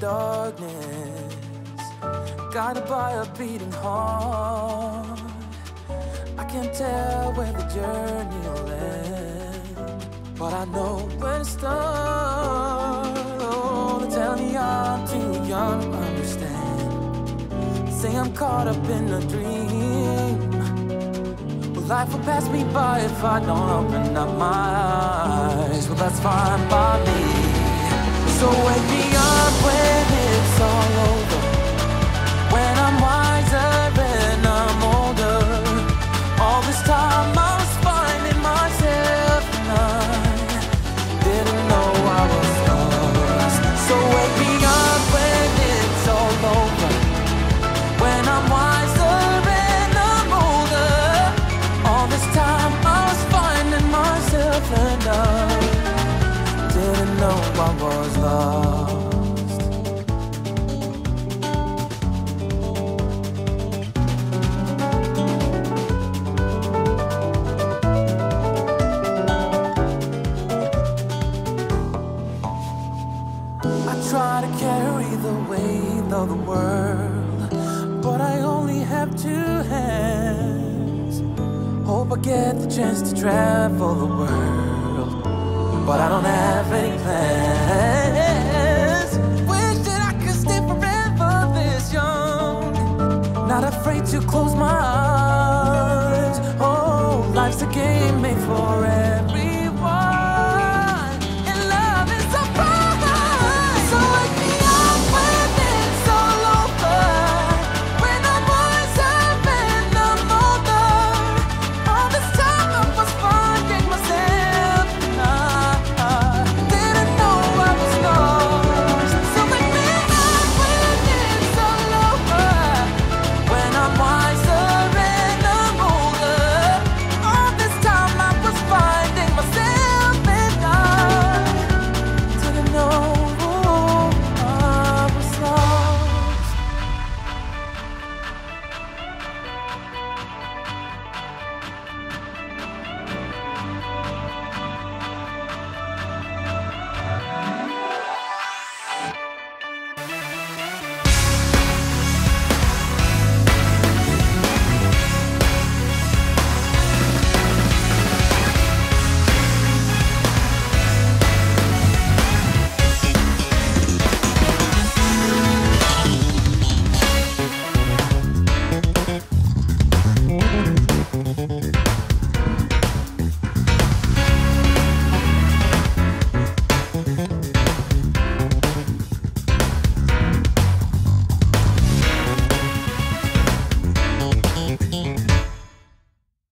darkness, guided by a beating heart. I can't tell where the journey will end, but I know when it's done. Oh, they tell me I'm too young to understand, say I'm caught up in a dream. Well, life will pass me by if I don't open up my eyes. Well, that's fine by me. So wake me up when it's all over, when I'm wiser and I'm older. All this time I was finding myself and I didn't know I was lost. So wake me up when it's all over, when I'm wiser and I'm older. All this time I was finding myself and I didn't know I was lost. Try to carry the weight of the world, but I only have two hands. Hope I get the chance to travel the world, but I don't have any plans. Wish that I could stay forever this young, not afraid to close my eyes. Oh, life's a game made for